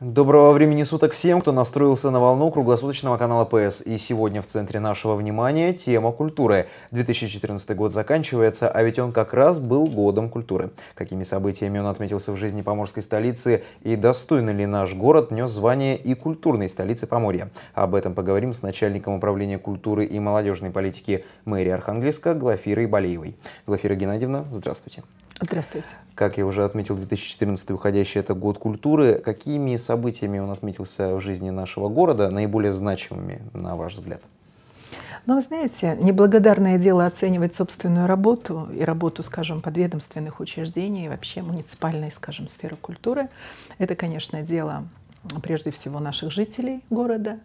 Доброго времени суток всем, кто настроился на волну круглосуточного канала ПС. И сегодня в центре нашего внимания тема культуры. 2014 год заканчивается, а ведь он как раз был годом культуры. Какими событиями он отметился в жизни поморской столицы и достойно ли наш город нес звание и культурной столицы Поморья? Об этом поговорим с начальником управления культуры и молодежной политики мэрии Архангельска Глафирой Балеевой. Глафира Геннадьевна, здравствуйте. Здравствуйте. Как я уже отметил, 2014 уходящий это год культуры. Какими событиями он отметился в жизни нашего города, наиболее значимыми, на ваш взгляд? Ну, вы знаете, неблагодарное дело оценивать собственную работу и работу, скажем, подведомственных учреждений, и вообще муниципальной, скажем, сферы культуры. Это, конечно, дело прежде всего наших жителей города.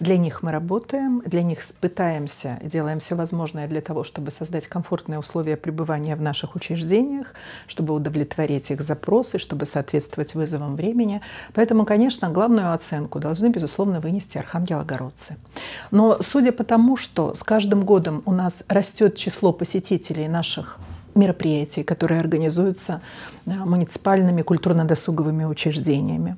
Для них мы работаем, для них пытаемся, делаем все возможное для того, чтобы создать комфортные условия пребывания в наших учреждениях, чтобы удовлетворить их запросы, чтобы соответствовать вызовам времени. Поэтому, конечно, главную оценку должны, безусловно, вынести архангелогородцы. Но судя по тому, что с каждым годом у нас растет число посетителей наших мероприятий, которые организуются муниципальными культурно-досуговыми учреждениями,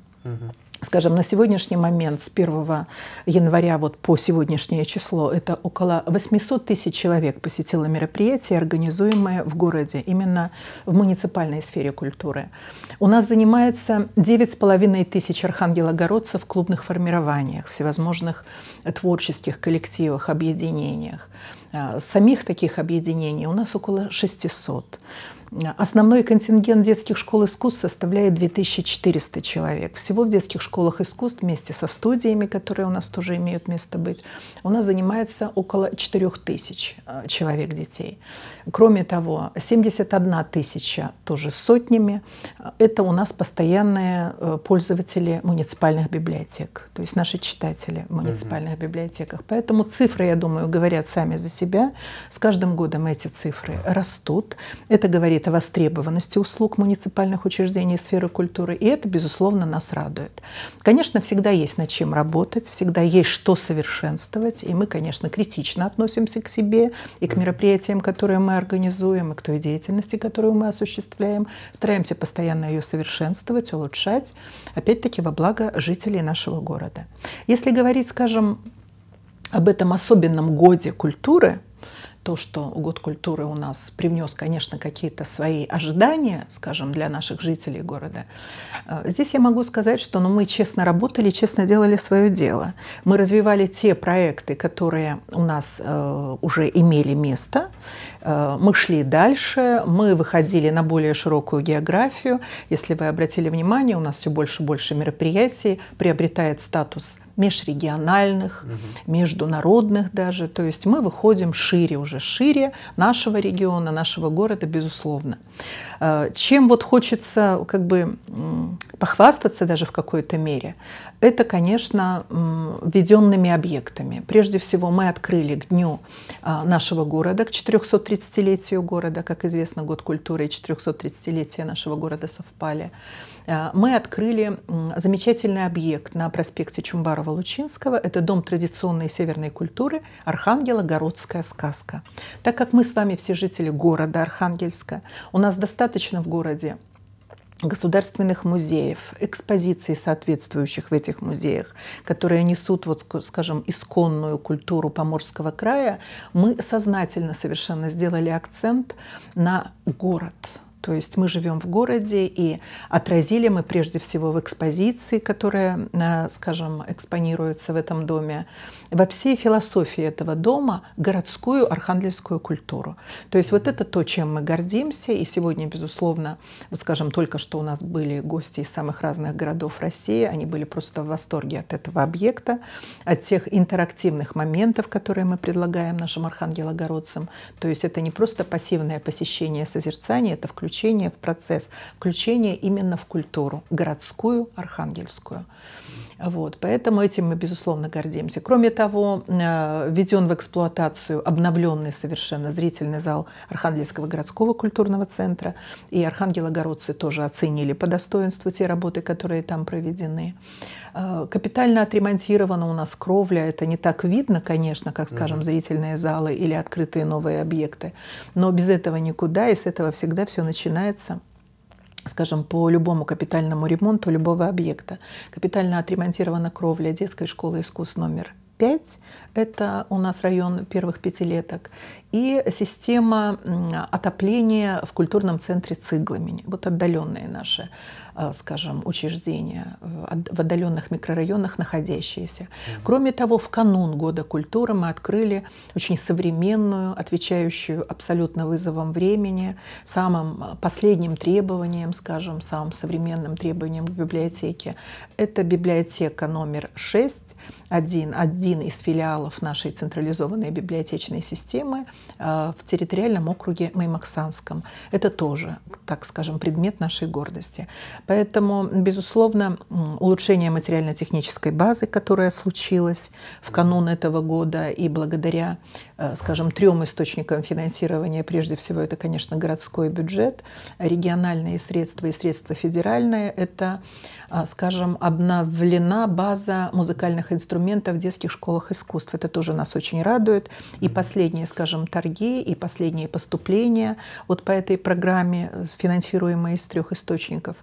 скажем, на сегодняшний момент с 1 января вот по сегодняшнее число это около 800 тысяч человек посетило мероприятия, организуемые в городе, именно в муниципальной сфере культуры. У нас занимается 9,5 тысяч архангелогородцев в клубных формированиях, всевозможных творческих коллективах, объединениях. Самих таких объединений у нас около 600. Основной контингент детских школ искусств составляет 2400 человек. Всего в детских школах искусств вместе со студиями, которые у нас тоже имеют место быть, у нас занимается около 4000 человек детей. Кроме того, 71 тысяча тоже сотнями. Это у нас постоянные пользователи муниципальных библиотек, то есть наши читатели в муниципальных библиотеках. Поэтому цифры, я думаю, говорят сами за себя. С каждым годом эти цифры растут. Это говорит о востребованности услуг муниципальных учреждений сферы культуры, и это, безусловно, нас радует. Конечно, всегда есть над чем работать, всегда есть что совершенствовать, и мы, конечно, критично относимся к себе и к мероприятиям, которые мы организуем, и к той деятельности, которую мы осуществляем. Стараемся постоянно ее совершенствовать, улучшать, опять-таки, во благо жителей нашего города. Если говорить, скажем, об этом особенном годе культуры, то, что год культуры у нас привнес, конечно, какие-то свои ожидания, скажем, для наших жителей города, здесь я могу сказать, что мы честно работали, честно делали свое дело. Мы развивали те проекты, которые у нас уже имели место, мы шли дальше, мы выходили на более широкую географию. Если вы обратили внимание, у нас все больше и больше мероприятий приобретает статус межрегиональных, международных даже. То есть мы выходим шире, уже шире нашего региона, нашего города, безусловно. Чем вот хочется как бы похвастаться даже в какой-то мере, это, конечно, введенными объектами. Прежде всего, мы открыли к дню нашего города, к 430-летию города. Как известно, год культуры и 430-летие нашего города совпали. Мы открыли замечательный объект на проспекте Чумбарова-Лучинского. Это дом традиционной северной культуры «Архангелогородская сказка». Так как мы с вами все жители города Архангельска, у нас достаточно в городе государственных музеев, экспозиций, соответствующих в этих музеях, которые несут, вот, скажем, исконную культуру Поморского края, мы сознательно совершенно сделали акцент на город. То есть мы живем в городе, и отразили мы прежде всего в экспозиции, которая, скажем, экспонируется в этом доме, во всей философии этого дома городскую архангельскую культуру. То есть вот это то, чем мы гордимся. И сегодня, безусловно, вот, скажем, только что у нас были гости из самых разных городов России. Они были просто в восторге от этого объекта, от тех интерактивных моментов, которые мы предлагаем нашим архангелогородцам. То есть это не просто пассивное посещение, созерцание, это включение в процесс, включение именно в культуру городскую, архангельскую. Вот, поэтому этим мы, безусловно, гордимся. Кроме того, введен в эксплуатацию обновленный совершенно зрительный зал Архангельского городского культурного центра. И архангелогородцы тоже оценили по достоинству те работы, которые там проведены. Капитально отремонтирована у нас кровля. Это не так видно, конечно, как, скажем, зрительные залы или открытые новые объекты. Но без этого никуда, и с этого всегда все начинается. скажем, по любому капитальному ремонту любого объекта. Капитально отремонтирована кровля детской школы искусств номер 5, это у нас район первых пятилеток, и система отопления в культурном центре Цыглымень, вот отдаленные наши, скажем, учреждения, в отдаленных микрорайонах находящиеся. Кроме того, в канун Года культуры мы открыли очень современную, отвечающую абсолютно вызовам времени, самым последним требованием, скажем, самым современным требованием к библиотеке. Это библиотека номер 6, один из филиалов нашей централизованной библиотечной системы в территориальном округе Маймаксанском. Это тоже, так скажем, предмет нашей гордости. Поэтому, безусловно, улучшение материально-технической базы, которая случилась в канун этого года, и благодаря, скажем, 3 источникам финансирования, прежде всего, это, конечно, городской бюджет, региональные средства и средства федеральные, это, скажем, обновлена база музыкальных инструментов в детских школах искусств. Это тоже нас очень радует. И последние, скажем, торги, и последние поступления вот по этой программе, финансируемые из 3 источников,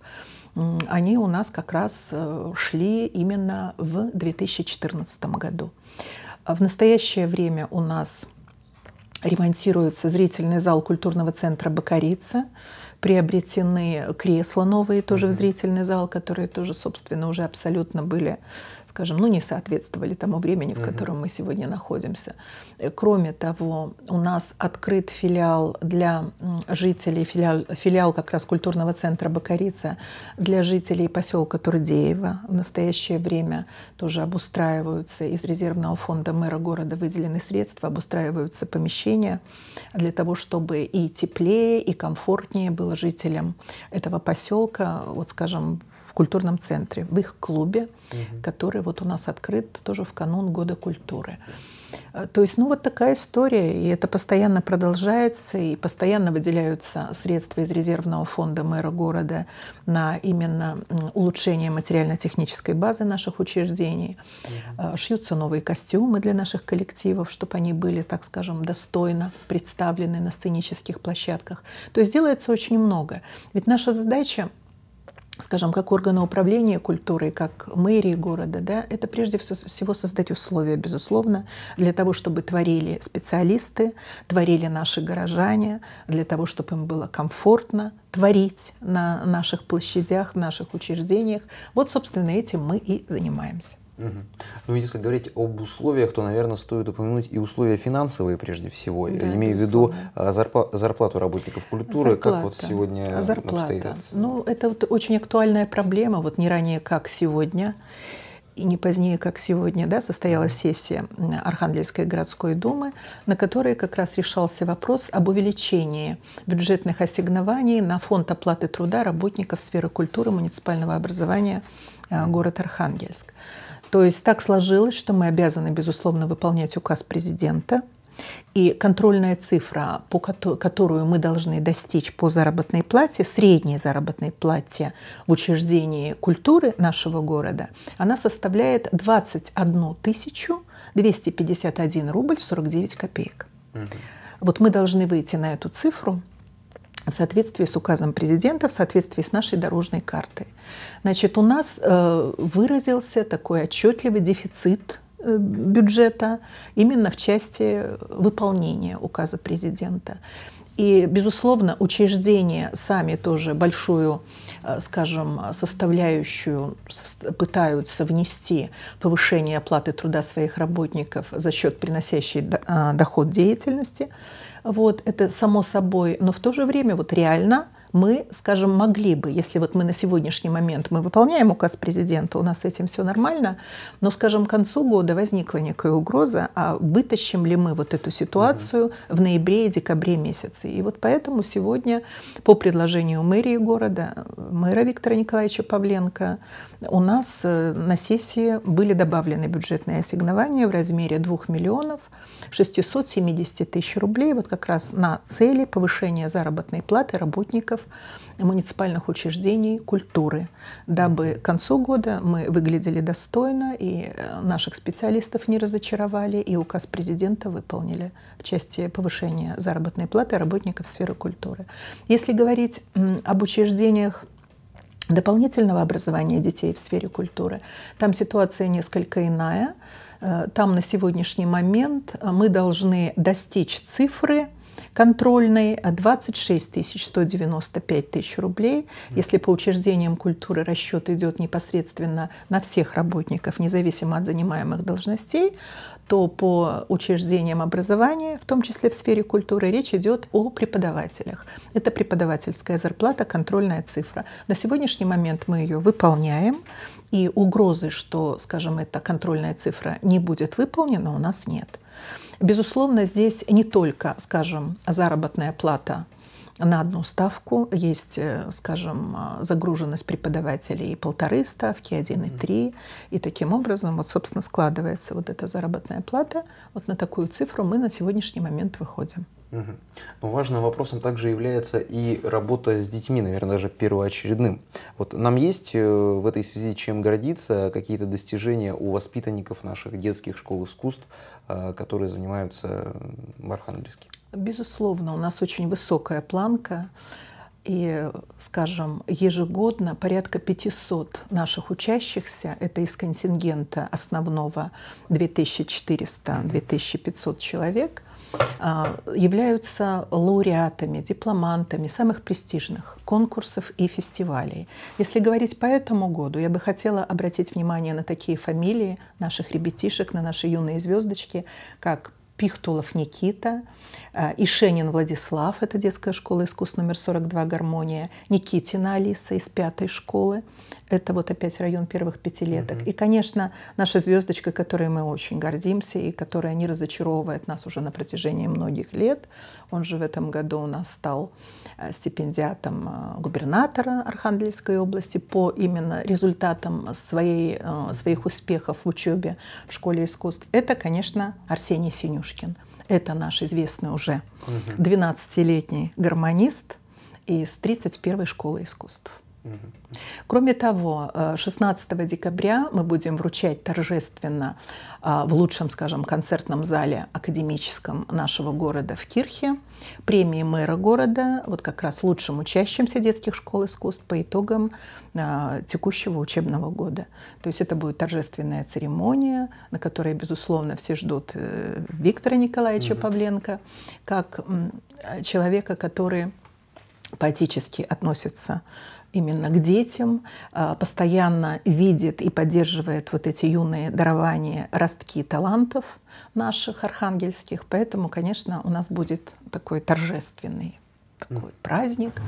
они у нас как раз шли именно в 2014 году. В настоящее время у нас ремонтируется зрительный зал культурного центра «Бакарица». Приобретены кресла новые тоже в зрительный зал, которые тоже, собственно, уже абсолютно были, скажем, ну, не соответствовали тому времени, в котором мы сегодня находимся. Кроме того, у нас открыт филиал для жителей, филиал как раз культурного центра «Бакарица» для жителей поселка Турдеева. В настоящее время тоже обустраиваются из резервного фонда мэра города, выделены средства, обустраиваются помещения для того, чтобы и теплее, и комфортнее было жителям этого поселка, вот, скажем, в культурном центре, в их клубе, который вот у нас открыт тоже в канун Года культуры. То есть, ну, вот такая история, и это постоянно продолжается, и постоянно выделяются средства из резервного фонда мэра города на именно улучшение материально-технической базы наших учреждений. Шьются новые костюмы для наших коллективов, чтобы они были, так скажем, достойно представлены на сценических площадках. То есть делается очень много. Ведь наша задача, скажем, как органы управления культурой, как мэрии города, да, это прежде всего создать условия, безусловно, для того, чтобы творили специалисты, творили наши горожане, для того, чтобы им было комфортно творить на наших площадях, в наших учреждениях. Вот, собственно, этим мы и занимаемся. Ну, если говорить об условиях, то, наверное, стоит упомянуть и условия финансовые прежде всего. Да, имею в виду зарплату работников культуры, как вот сегодня обстоит. Ну, это вот очень актуальная проблема, вот не ранее, как сегодня, и не позднее, как сегодня, да, состоялась сессия Архангельской городской думы, на которой как раз решался вопрос об увеличении бюджетных ассигнований на фонд оплаты труда работников сферы культуры, муниципального образования город Архангельск. То есть так сложилось, что мы обязаны, безусловно, выполнять указ президента. И контрольная цифра, которую мы должны достичь по заработной плате, средней заработной плате в учреждении культуры нашего города, она составляет 21 251 рубль 49 копеек. Вот мы должны выйти на эту цифру в соответствии с указом президента, в соответствии с нашей дорожной картой. Значит, у нас выразился такой отчетливый дефицит бюджета именно в части выполнения указа президента. И, безусловно, учреждения сами тоже большую, скажем, составляющую пытаются внести повышение оплаты труда своих работников за счет приносящей доход деятельности. Вот, это само собой, но в то же время вот реально мы, скажем, могли бы, если вот мы на сегодняшний момент мы выполняем указ президента, у нас с этим все нормально, но, скажем, к концу года возникла некая угроза, а вытащим ли мы вот эту ситуацию в ноябре и декабре месяце. И вот поэтому сегодня по предложению мэрии города, мэра Виктора Николаевича Павленко, у нас на сессии были добавлены бюджетные ассигнования в размере 2 670 000 рублей, вот как раз на цели повышения заработной платы работников муниципальных учреждений культуры, дабы к концу года мы выглядели достойно и наших специалистов не разочаровали, и указ президента выполнили в части повышения заработной платы работников сферы культуры. Если говорить об учреждениях дополнительного образования детей в сфере культуры, там ситуация несколько иная. Там на сегодняшний момент мы должны достичь цифры контрольной 26 195 тысяч рублей. Если по учреждениям культуры расчет идет непосредственно на всех работников, независимо от занимаемых должностей, то по учреждениям образования, в том числе в сфере культуры, речь идет о преподавателях. Это преподавательская зарплата, контрольная цифра. На сегодняшний момент мы ее выполняем, и угрозы, что, скажем, эта контрольная цифра не будет выполнена, у нас нет. Безусловно, здесь не только, скажем, заработная плата на одну ставку, есть, скажем, загруженность преподавателей 1,5 ставки, 1,3, и таким образом, вот, собственно, складывается вот эта заработная плата, вот на такую цифру мы на сегодняшний момент выходим. Угу. Но важным вопросом также является и работа с детьми, наверное, даже первоочередным. Вот нам есть в этой связи чем гордиться, какие-то достижения у воспитанников наших детских школ искусств, которые занимаются в Архангельске? Безусловно, у нас очень высокая планка. И, скажем, ежегодно порядка 500 наших учащихся, это из контингента основного 2400-2500 человек, являются лауреатами, дипломантами самых престижных конкурсов и фестивалей. Если говорить по этому году, я бы хотела обратить внимание на такие фамилии наших ребятишек, на наши юные звездочки, как Пихтулов Никита, Ишенин Владислав, это детская школа искусств номер 42 «Гармония», Никитина Алиса из 5-й школы, это вот опять район первых пятилеток. И, конечно, наша звездочка, которой мы очень гордимся и которая не разочаровывает нас уже на протяжении многих лет, он же в этом году у нас стал стипендиатом губернатора Архангельской области по именно результатам своих успехов в учебе в школе искусств, это, конечно, Арсений Синюшкин. Это наш известный уже 12-летний гармонист из 31-й школы искусств. Кроме того, 16 декабря мы будем вручать торжественно в лучшем, скажем, концертном зале академическом нашего города в Кирхе премии мэра города, вот как раз лучшим учащимся детских школ искусств по итогам текущего учебного года. То есть это будет торжественная церемония, на которой, безусловно, все ждут Виктора Николаевича Павленко, как человека, который поэтически относится именно к детям, постоянно видит и поддерживает вот эти юные дарования, ростки талантов наших архангельских. Поэтому, конечно, у нас будет такой торжественный такой праздник,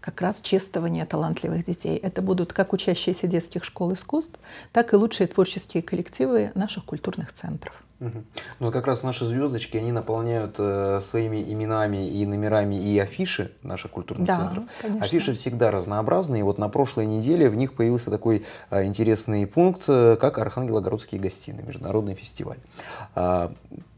как раз чествование талантливых детей. Это будут как учащиеся детских школ искусств, так и лучшие творческие коллективы наших культурных центров. Ну, как раз наши звездочки, они наполняют своими именами и номерами и афиши наших культурных центров. Конечно. Афиши всегда разнообразные. Вот на прошлой неделе в них появился такой интересный пункт, как Архангелогородские гостины, международный фестиваль.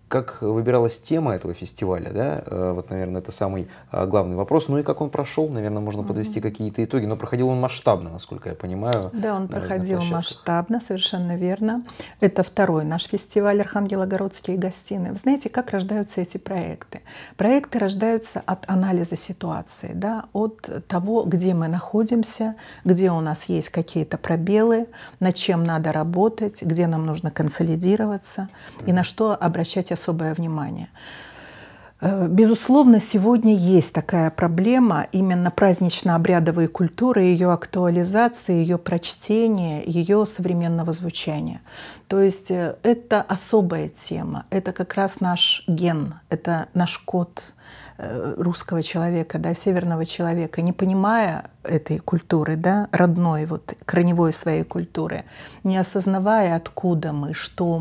Как выбиралась тема этого фестиваля, да? Вот, наверное, это самый главный вопрос. Ну и как он прошел, наверное, можно подвести какие-то итоги. Но проходил он масштабно, насколько я понимаю. Да, он проходил масштабно, совершенно верно. Это второй наш фестиваль «Архангелогородские гостины». Вы знаете, как рождаются эти проекты? Проекты рождаются от анализа ситуации, да? От того, где мы находимся, где у нас есть какие-то пробелы, над чем надо работать, где нам нужно консолидироваться и на что обращать особое внимание. Безусловно, сегодня есть такая проблема, именно празднично-обрядовые культуры, ее актуализации, ее прочтения, ее современного звучания. То есть это особая тема, это как раз наш ген, это наш код русского человека, да, северного человека, не понимая этой культуры, да, родной, вот, корневой своей культуры, не осознавая, откуда мы, что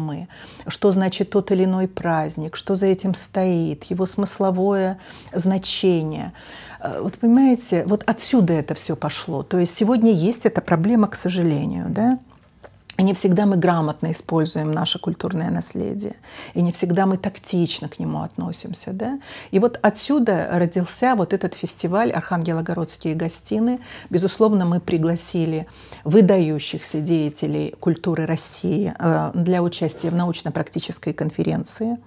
значит тот или иной праздник, что за этим стоит, его смысловое значение. Вот понимаете, вот отсюда это все пошло. То есть сегодня есть эта проблема, к сожалению, да. И не всегда мы грамотно используем наше культурное наследие. И не всегда мы тактично к нему относимся. Да? И вот отсюда родился вот этот фестиваль «Архангелогородские гостины». Безусловно, мы пригласили выдающихся деятелей культуры России для участия в научно-практической конференции.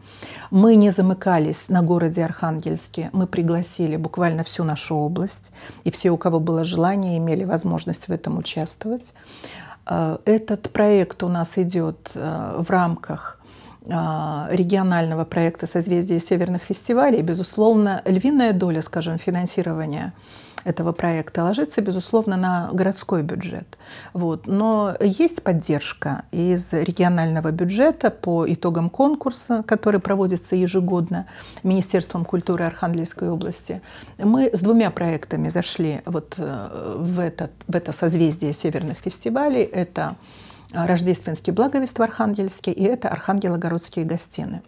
Мы не замыкались на городе Архангельске. Мы пригласили буквально всю нашу область. И все, у кого было желание, имели возможность в этом участвовать. Этот проект у нас идет в рамках регионального проекта «Созвездие Северных фестивалей». Безусловно, львиная доля, скажем, финансирования этого проекта ложится, безусловно, на городской бюджет. Вот. Но есть поддержка из регионального бюджета по итогам конкурса, который проводится ежегодно Министерством культуры Архангельской области. Мы с двумя проектами зашли вот в это созвездие северных фестивалей. Это «Рождественский благовест» в Архангельске и это «Архангелогородские гостины».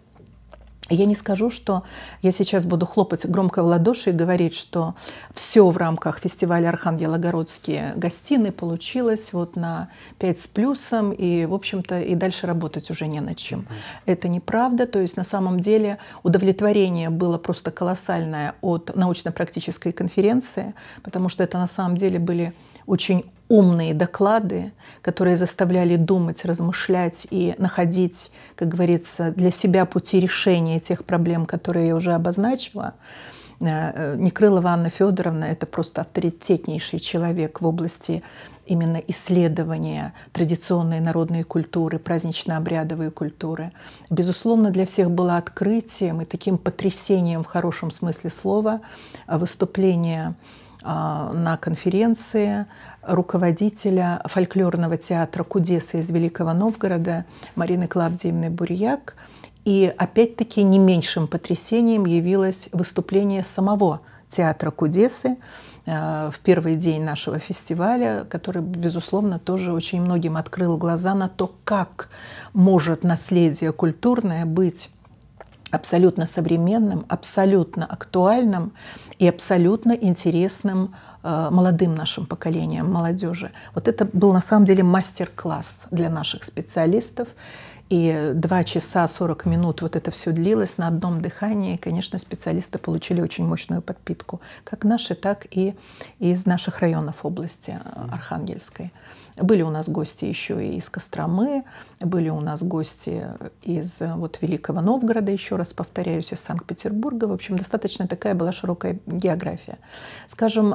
Я не скажу, что я сейчас буду хлопать громко в ладоши и говорить, что все в рамках фестиваля «Архангелогородские гостины» получилось вот на 5 с плюсом, и, в общем-то, и дальше работать уже не над чем. Это неправда, то есть на самом деле удовлетворение было просто колоссальное от научно-практической конференции, потому что это на самом деле были очень умные доклады, которые заставляли думать, размышлять и находить, как говорится, для себя пути решения тех проблем, которые я уже обозначила. Некрылова Анна Федоровна – это просто авторитетнейший человек в области именно исследования традиционной народной культуры, празднично-обрядовой культуры. Безусловно, для всех было открытием и таким потрясением в хорошем смысле слова выступление на конференции руководителя фольклорного театра «Кудесы» из Великого Новгорода Марины Клавдиевны Бурьяк. И опять-таки не меньшим потрясением явилось выступление самого театра «Кудесы» в первый день нашего фестиваля, который, безусловно, тоже очень многим открыл глаза на то, как может наследие культурное быть абсолютно современным, абсолютно актуальным и абсолютно интересным молодым нашим поколением, молодежи. Вот это был на самом деле мастер-класс для наших специалистов. И 2 часа 40 минут вот это все длилось на одном дыхании. И, конечно, специалисты получили очень мощную подпитку, как наши, так и из наших районов области Архангельской. Были у нас гости еще и из Костромы, были у нас гости из вот, Великого Новгорода, еще раз повторяюсь, из Санкт-Петербурга. В общем, достаточно такая была широкая география. Скажем,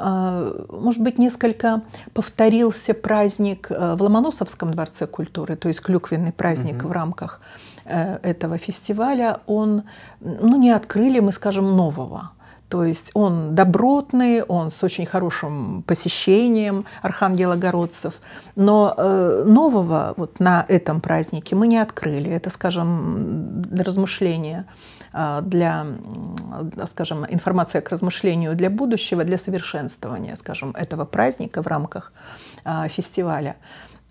может быть, несколько повторился праздник в Ломоносовском дворце культуры, то есть клюквенный праздник в рамках этого фестиваля. Он, не открыли мы, скажем, нового. То есть он добротный, он с очень хорошим посещением архангелогородцев. Но нового вот на этом празднике мы не открыли. Это, скажем, размышление для, скажем, информация к размышлению для будущего, для совершенствования, скажем, этого праздника в рамках фестиваля.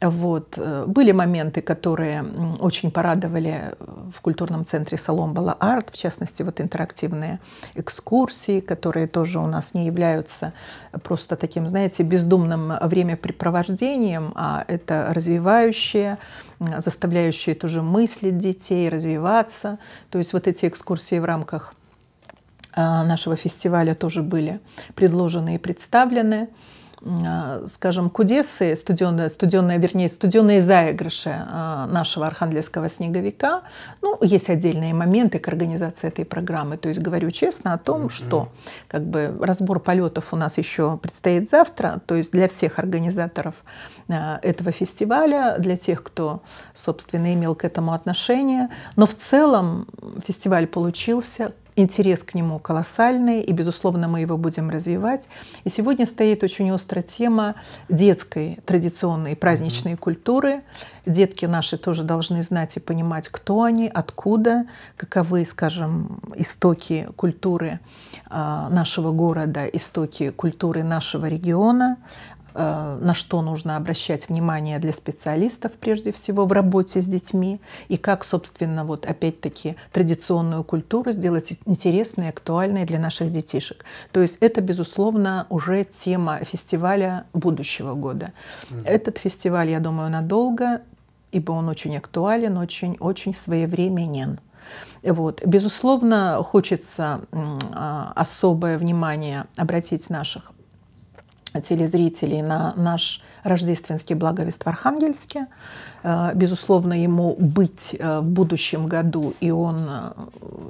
Вот. Были моменты, которые очень порадовали в культурном центре Соломбала Арт, в частности, вот интерактивные экскурсии, которые тоже у нас не являются просто таким, знаете, бездумным времяпрепровождением, а это развивающие, заставляющие тоже мыслить детей, развиваться. То есть вот эти экскурсии в рамках нашего фестиваля тоже были предложены и представлены. Скажем, кудесы, студенные заигрыши нашего архангельского снеговика. Ну, есть отдельные моменты к организации этой программы. То есть говорю честно о том, что как бы, разбор полетов у нас еще предстоит завтра. То есть для всех организаторов этого фестиваля, для тех, кто, собственно, имел к этому отношение. Но в целом фестиваль получился. Интерес к нему колоссальный, и, безусловно, мы его будем развивать. И сегодня стоит очень остро тема детской традиционной праздничной культуры. Детки наши тоже должны знать и понимать, кто они, откуда, каковы, скажем, истоки культуры нашего города, истоки культуры нашего региона, на что нужно обращать внимание для специалистов, прежде всего, в работе с детьми, и как, собственно, вот опять-таки традиционную культуру сделать интересной, актуальной для наших детишек. То есть это, безусловно, уже тема фестиваля будущего года. Этот фестиваль, я думаю, надолго. ибо он очень актуален, очень своевременен. Вот. Безусловно, хочется особое внимание обратить наших телезрителей на наш Рождественский благовест в Архангельске. Безусловно, ему быть в будущем году, и он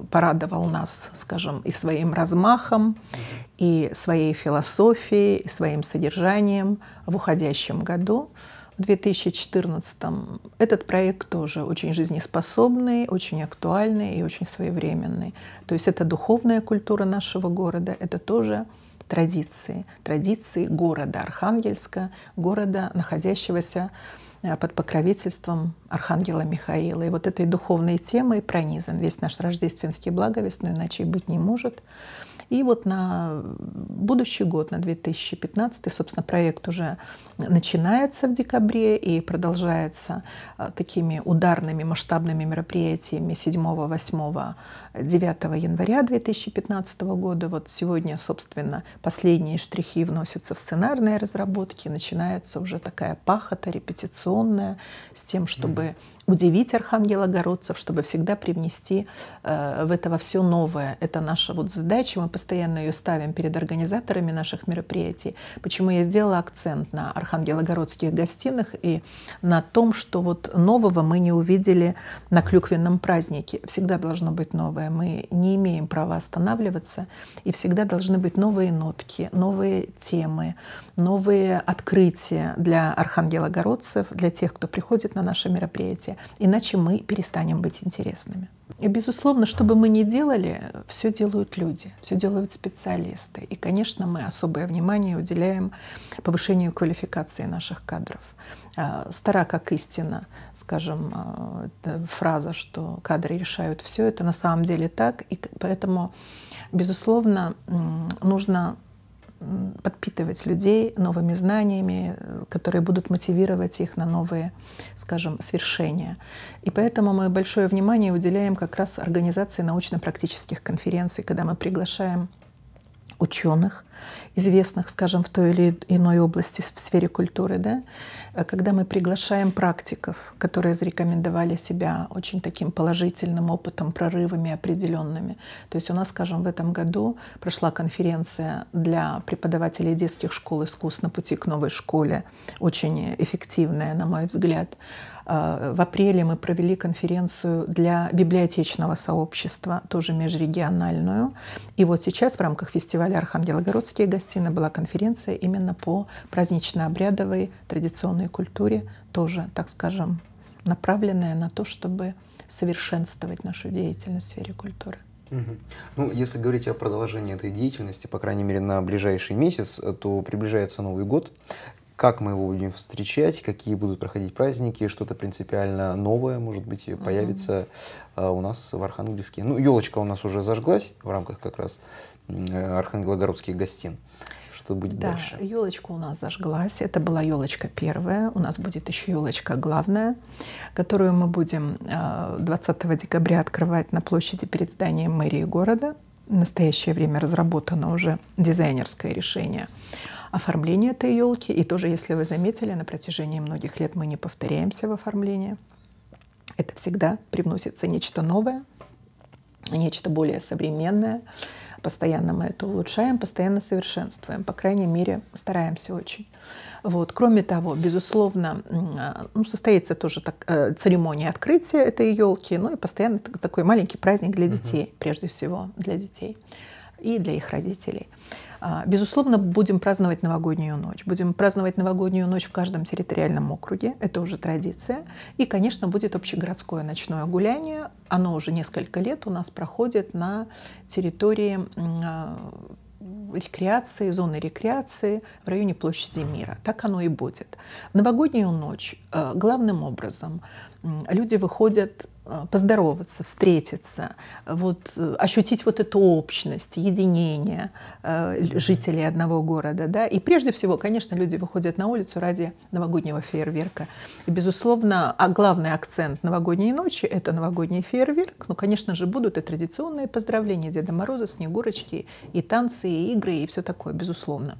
порадовал нас, скажем, и своим размахом, и своей философией, и своим содержанием в уходящем году. В 2014-м этот проект тоже очень жизнеспособный, очень актуальный и очень своевременный. То есть это духовная культура нашего города, это тоже традиции. Традиции города Архангельска, города, находящегося под покровительством Архангела Михаила. И вот этой духовной темой пронизан весь наш Рождественский благовест, но иначе и быть не может. И вот на будущий год, на 2015, собственно, проект уже начинается в декабре и продолжается такими ударными масштабными мероприятиями 7, 8, 9 января 2015 года. Вот сегодня, собственно, последние штрихи вносятся в сценарные разработки. Начинается уже такая пахота репетиционная с тем, чтобы удивить архангелогородцев, чтобы всегда привнести в это во все новое. Это наша вот задача, мы постоянно ее ставим перед организаторами наших мероприятий. Почему я сделала акцент на архангелогородских гостинах и на том, что вот нового мы не увидели на клюквенном празднике. Всегда должно быть новое, мы не имеем права останавливаться, и всегда должны быть новые нотки, новые темы, новые открытия для архангелогородцев, для тех, кто приходит на наши мероприятия. Иначе мы перестанем быть интересными. И, безусловно, что бы мы ни делали, все делают люди, все делают специалисты. И, конечно, мы особое внимание уделяем повышению квалификации наших кадров. Стара как истина, скажем, фраза, что кадры решают все, это на самом деле так. И поэтому, безусловно, нужно подпитывать людей новыми знаниями, которые будут мотивировать их на новые, скажем, свершения. И поэтому мы большое внимание уделяем как раз организации научно-практических конференций, когда мы приглашаем ученых, известных, скажем, в той или иной области в сфере культуры, да? Когда мы приглашаем практиков, которые зарекомендовали себя очень таким положительным опытом, прорывами определенными. То есть у нас, скажем, в этом году прошла конференция для преподавателей детских школ искусств на пути к новой школе, очень эффективная, на мой взгляд. В апреле мы провели конференцию для библиотечного сообщества, тоже межрегиональную. И вот сейчас в рамках фестиваля «Архангелогородские гостины» была конференция именно по празднично-обрядовой традиционной культуре, тоже, так скажем, направленная на то, чтобы совершенствовать нашу деятельность в сфере культуры. Угу. Ну, если говорить о продолжении этой деятельности, по крайней мере, на ближайший месяц, то приближается Новый год. Как мы его будем встречать, какие будут проходить праздники, что-то принципиально новое, может быть, появится у нас в Архангельске. Ну, елочка у нас уже зажглась в рамках как раз архангелогородских гостин. Что будет дальше? Да, елочка у нас зажглась. Это была елочка первая. У нас будет еще елочка главная, которую мы будем 20 декабря открывать на площади перед зданием мэрии города. В настоящее время разработано уже дизайнерское решение оформление этой елки. И тоже, если вы заметили, на протяжении многих лет мы не повторяемся в оформлении. Это всегда привносится нечто новое, нечто более современное. Постоянно мы это улучшаем, постоянно совершенствуем. По крайней мере, стараемся очень. Вот. Кроме того, безусловно, состоится тоже церемония открытия этой елки. Ну и постоянно такой маленький праздник для детей, прежде всего для детей и для их родителей. Безусловно, будем праздновать новогоднюю ночь. Будем праздновать новогоднюю ночь в каждом территориальном округе. Это уже традиция. И, конечно, будет общегородское ночное гуляние. Оно уже несколько лет у нас проходит на территории рекреации, зоны рекреации в районе площади Мира. Так оно и будет. В новогоднюю ночь главным образом люди выходят поздороваться, встретиться, ощутить эту общность, единение жителей одного города. Да? И прежде всего, конечно, люди выходят на улицу ради новогоднего фейерверка. И, безусловно, главный акцент новогодней ночи – это новогодний фейерверк. Ну, конечно же, будут и традиционные поздравления Деда Мороза, Снегурочки, и танцы, и игры, и все такое, безусловно.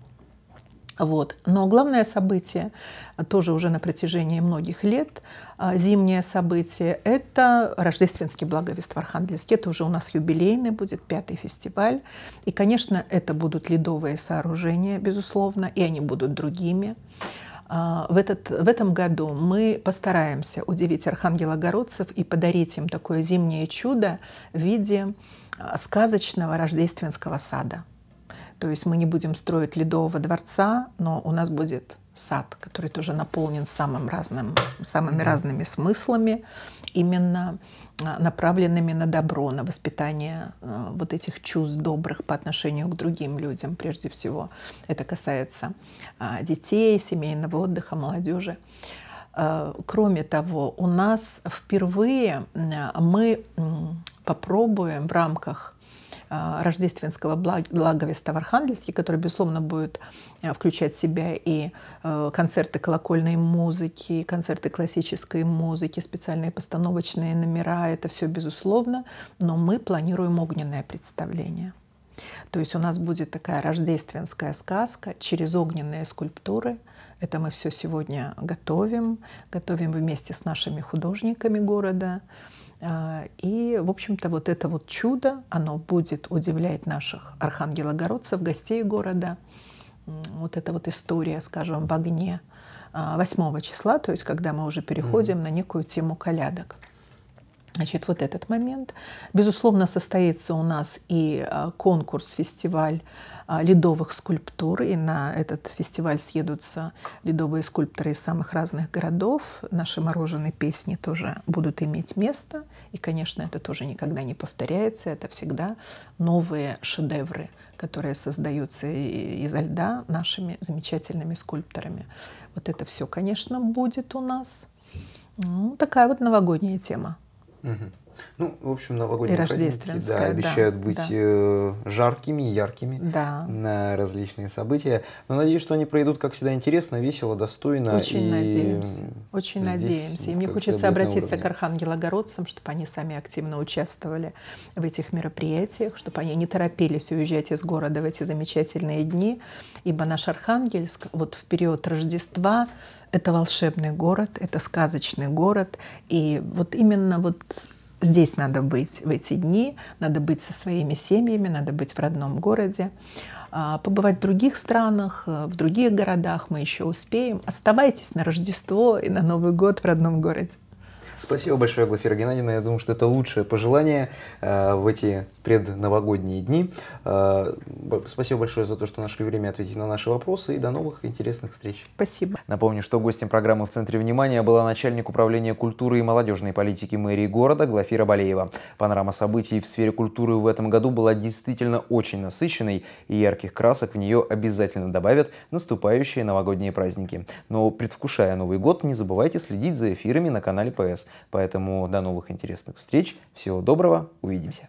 Вот. Но главное событие, тоже уже на протяжении многих лет, зимнее событие, это Рождественский благовест в Архангельске. Это уже у нас юбилейный будет, 5-й фестиваль. И, конечно, это будут ледовые сооружения, безусловно, и они будут другими. В этом году мы постараемся удивить архангелогородцев и подарить им такое зимнее чудо в виде сказочного рождественского сада. То есть мы не будем строить ледового дворца, но у нас будет сад, который тоже наполнен самыми разными смыслами, именно направленными на добро, на воспитание вот этих чувств добрых по отношению к другим людям. Прежде всего это касается детей, семейного отдыха, молодежи. Кроме того, у нас впервые мы попробуем в рамках Рождественского благовеста в Архангельске, который, безусловно, будет включать в себя и концерты колокольной музыки, и концерты классической музыки, специальные постановочные номера, это все безусловно, но мы планируем огненное представление. То есть у нас будет такая рождественская сказка через огненные скульптуры. Это мы все сегодня готовим вместе с нашими художниками города. И, в общем-то, вот это вот чудо, оно будет удивлять наших архангелогородцев, гостей города. Вот эта вот история, скажем, в огне 8 числа, то есть когда мы уже переходим на некую тему колядок. Значит, вот этот момент. Безусловно, состоится у нас и конкурс-фестиваль ледовых скульптур. И на этот фестиваль съедутся ледовые скульпторы из самых разных городов. Наши мороженые песни тоже будут иметь место. И, конечно, это тоже никогда не повторяется. Это всегда новые шедевры, которые создаются изо льда нашими замечательными скульпторами. Вот это все, конечно, будет у нас. Ну, такая вот новогодняя тема. Угу. Ну, в общем, новогодние праздники обещают быть жаркими, яркими на различные события. Но надеюсь, что они пройдут, как всегда, интересно, весело, достойно. Очень надеемся. И мне хочется обратиться к архангелогородцам, чтобы они сами активно участвовали в этих мероприятиях, чтобы они не торопились уезжать из города в эти замечательные дни. Ибо наш Архангельск вот в период Рождества — это волшебный город, это сказочный город. И вот именно вот здесь надо быть в эти дни, надо быть со своими семьями, надо быть в родном городе. Побывать в других странах, в других городах мы еще успеем. Оставайтесь на Рождество и на Новый год в родном городе. Спасибо большое, Глафира Геннадьевна. Я думаю, что это лучшее пожелание в эти предновогодние дни. Спасибо большое за то, что нашли время ответить на наши вопросы. И до новых интересных встреч. Спасибо. Напомню, что гостем программы «В центре внимания» была начальник управления культуры и молодежной политики мэрии города Глафира Балеева. Панорама событий в сфере культуры в этом году была действительно очень насыщенной, и ярких красок в нее обязательно добавят наступающие новогодние праздники. Но, предвкушая Новый год, не забывайте следить за эфирами на канале ПС. Поэтому до новых интересных встреч. Всего доброго. Увидимся.